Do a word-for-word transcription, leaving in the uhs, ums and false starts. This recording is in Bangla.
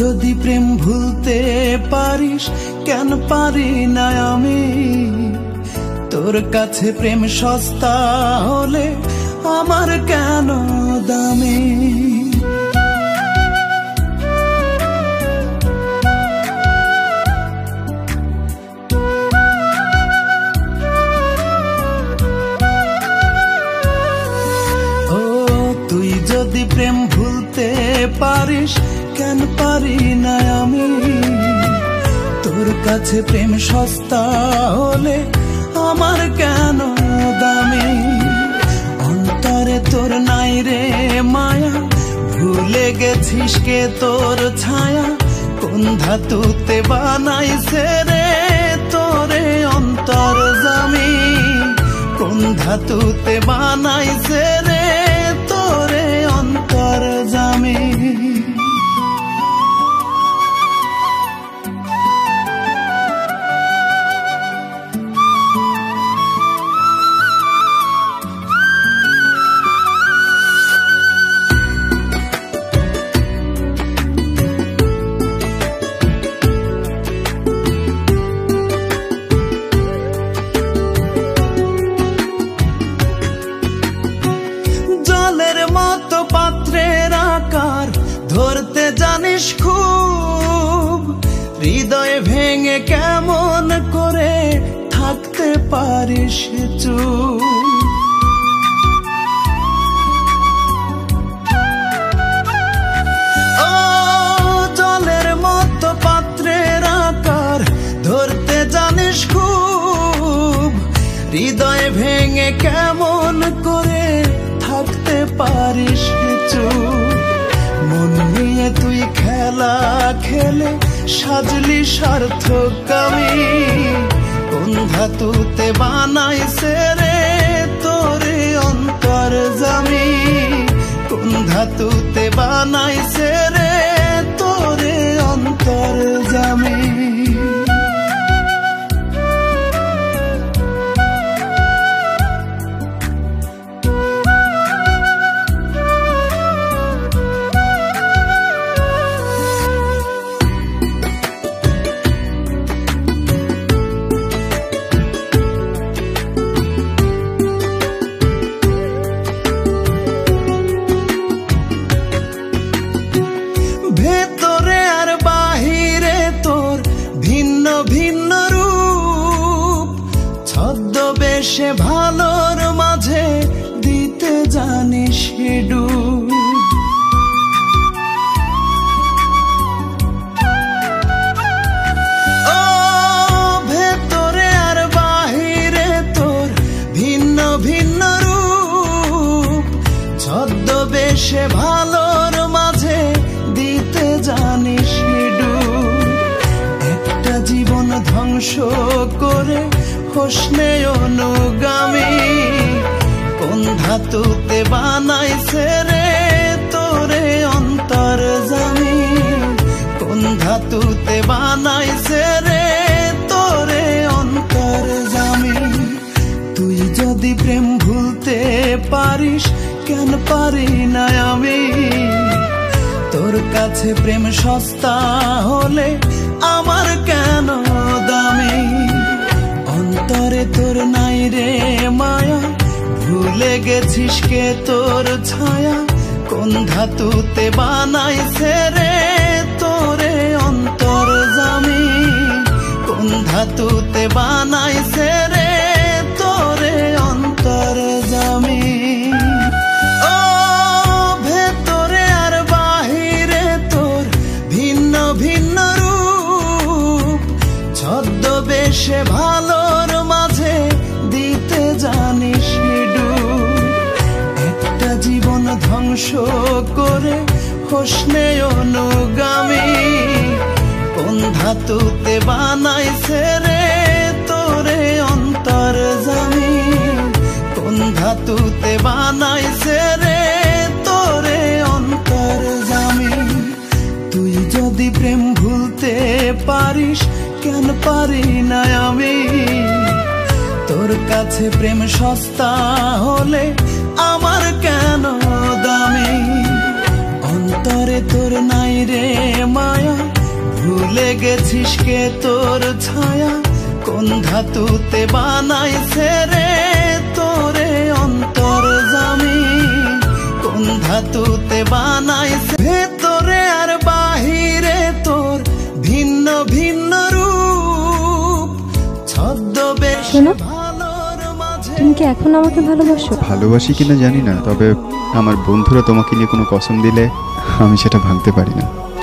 যদি প্রেম ভুলতে পারিস কেন পারি না আমি, তোর কাছে প্রেম সস্তা হলে আমার কেন দামি। যদি প্রেম ভুলতে পারিস কেন পারি না আমি, তোর কাছে প্রেম সস্তা হলে আমার কেন দামি। অন্তরে তোর নাই রে মায়া, ভুলে গেছিস কে তোর ছায়া, কোন ধাতুতে বানাইছে রে তোরে অন্তর জামি, কোন ধাতুতে বানাইছে রে তোরে অন্তর জামি। ধরতে জানিস খুব হৃদয় ভেঙে কেমন করে থাকতে পারিস চুপ, ও জলের মতো পাত্রের আকার ধরতে জানিস খুব হৃদয় ভেঙে কেমন করে থাকতে পারিস চুপ। মন নিয়ে তুই খেলা খেলে সাজলি সার্থক আমি, কোন ধাতুতে বানাইছে রে তোরে অন্তর জামি, কোন ধাতুতে বানাইছে রে তোরে অন্তর জামি। সে ভালোর মাঝে দিতে জানিস ডুব, ও ভেতরে আর বাহিরে তোর ভিন্ন ভিন্ন রূপ, ছদ্মবেশে ভালোর মাঝে দিতে জানিস ডুব। একটা জীবন ধ্বংস করে হোসনে অনুগামী, কোন ধাতুতে বানাইছে রে তোরে অন্তর জামি, কোন ধাতুতে বানাইছে রে তোরে অন্তর জামি। তুই যদি প্রেম ভুলতে পারিস কেন পারি না আমি, তোর কাছে প্রেম সস্তা হলে আমার কেন দামি। অন্তরে তোর নাই রে মায়া, ভুলে গেছিস কে তোর ছায়া, কোন ধাতুতে বানাইছে রে তোরে অন্তর জামি, কোন ধাতুতে বানাইছে রে তোরে অন্তর জামি। ও ভেতরে আর বাহিরে তোর ভিন্ন ভিন্ন রূপ, ছদ্মবেশে ভালো ধ্বংস করে হোসনে অনুগামী, কোন ধাতুতে বানাইছে রে তোরে অন্তর জামি, কোন ধাতুতে বানাইছে রে তোরে অন্তর জামি। তুই যদি প্রেম ভুলতে পারিস কেন পারি না আমি, তোর কাছে প্রেম সস্তা হলে আমার কেন দামি। অন্তরে তোর নাই রে মায়া, ভুলে গেছিস কে তোর ছায়া কোন ধাতুতে বানাইছে রে তোরে অন্তর জামি কোন ধাতুতে বানাইছে ভেতরে আর বাহিরে তোর ভিন্ন ভিন্ন রূপ ছদ্মবেশ তুমি কি এখন আমাকে ভালোবাসো? ভালোবাসি কিনা জানি না, তবে আমার বন্ধুরা তোমাকে নিয়ে কোনো কসম দিলে আমি সেটা ভাঙতে পারি না।